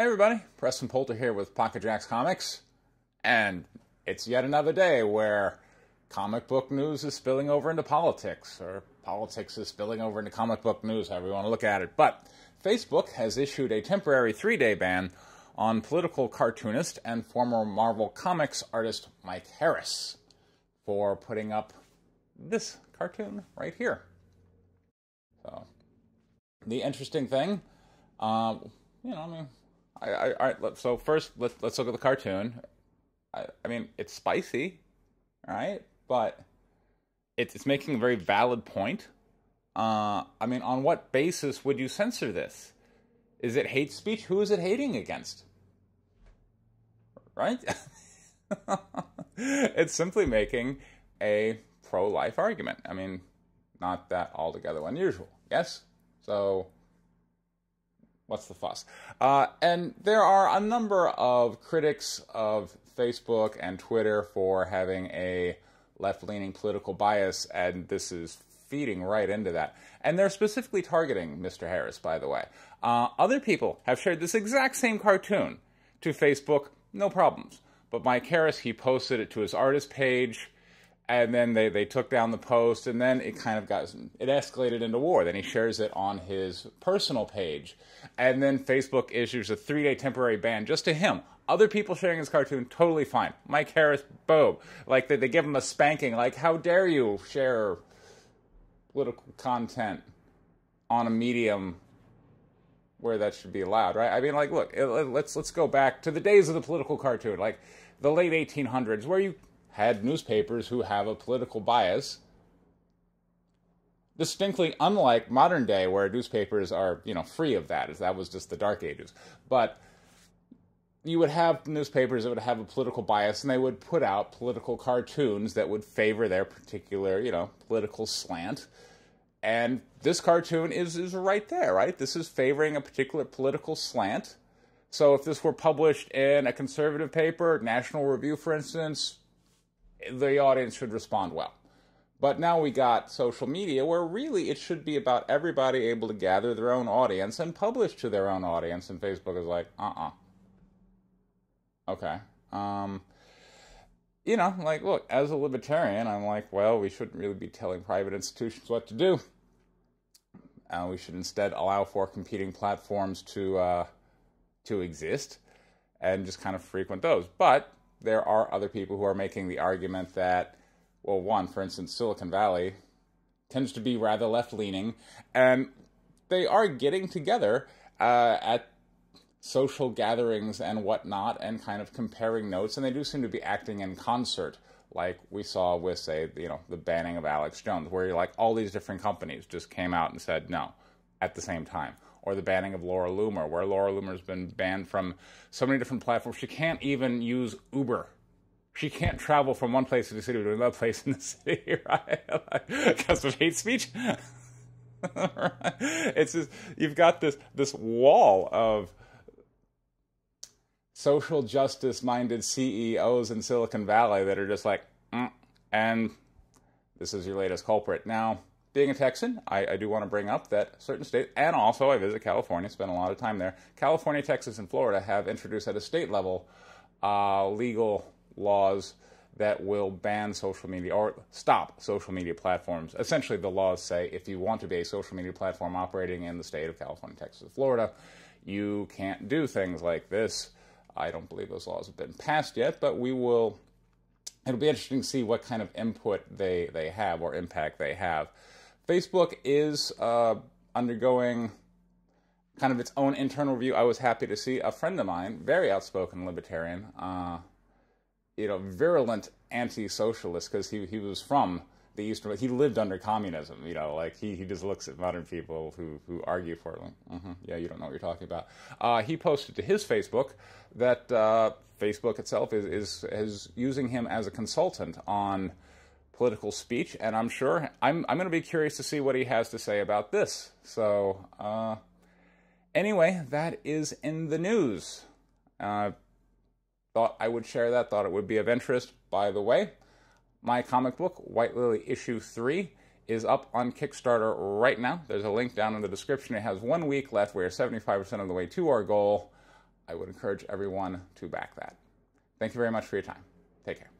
Hey everybody, Preston Polter here with Pocket Jacks Comics, and it's yet another day where comic book news is spilling over into politics, or politics is spilling over into comic book news, however you want to look at it. But Facebook has issued a temporary three-day ban on political cartoonist and former Marvel Comics artist Mike Harris for putting up this cartoon right here. So, the interesting thing, so first, let's look at the cartoon. I mean, it's spicy, right? But it's making a very valid point. I mean, on what basis would you censor this? Is it hate speech? Who is it hating against? Right? It's simply making a pro-life argument. I mean, not that altogether unusual, yes? So, what's the fuss? And there are a number of critics of Facebook and Twitter for having a left-leaning political bias, and this is feeding right into that. And they're specifically targeting Mr. Harris, by the way. Other people have shared this exact same cartoon to Facebook, no problems. But Mike Harris, he posted it to his artist page, and then they took down the post, and then it kind of escalated into war. Then he shares it on his personal page, and then Facebook issues a three-day temporary ban just to him. Other people sharing his cartoon, totally fine. Mike Harris, boom. Like, they give him a spanking. Like, how dare you share political content on a medium where that should be allowed, right? I mean, like, look, let's go back to the days of the political cartoon, like the late 1800s, where you had newspapers who have a political bias, distinctly unlike modern day where newspapers are, you know, free of that, as that was just the Dark Ages. But you would have newspapers that would have a political bias, and they would put out political cartoons that would favor their particular, you know, political slant. And this cartoon is right there, right? This is favoring a particular political slant. So if this were published in a conservative paper, National Review, for instance, the audience should respond well. But now we got social media where really it should be about everybody able to gather their own audience and publish to their own audience, and Facebook is like, okay. You know, like, look, as a libertarian, I'm like, well, we shouldn't really be telling private institutions what to do. We should instead allow for competing platforms to exist and just kind of frequent those. But there are other people who are making the argument that, well, one, for instance, Silicon Valley tends to be rather left-leaning, and they are getting together at social gatherings and whatnot and kind of comparing notes, and they do seem to be acting in concert, like we saw with, say, you know, the banning of Alex Jones, where you're like, all these different companies just came out and said no at the same time. Or the banning of Laura Loomer, where Laura Loomer's been banned from so many different platforms. She can't even use Uber. She can't travel from one place in the city to another place in the city, right? Because of hate speech. Right? It's just, you've got this wall of social justice-minded CEOs in Silicon Valley that are just like, and this is your latest culprit. Now, being a Texan, I do want to bring up that certain states, and also I visit California, spend a lot of time there. California, Texas, and Florida have introduced at a state level legal laws that will ban social media or stop social media platforms. Essentially, the laws say if you want to be a social media platform operating in the state of California, Texas, and Florida, you can't do things like this. I don't believe those laws have been passed yet, but we will. It'll be interesting to see what kind of input they have or impact they have. Facebook is undergoing kind of its own internal review. I was happy to see a friend of mine, very outspoken libertarian, you know, virulent anti-socialist, because he was from the Eastern. He lived under communism, you know, like he just looks at modern people who argue for it. Like, yeah, you don't know what you're talking about. He posted to his Facebook that Facebook itself is using him as a consultant on political speech, and I'm sure I'm going to be curious to see what he has to say about this. So anyway, that is in the news. Thought I would share that. Thought it would be of interest. By the way, my comic book, White Lily Issue 3, is up on Kickstarter right now. There's a link down in the description. It has 1 week left. We're 75% of the way to our goal. I would encourage everyone to back that. Thank you very much for your time. Take care.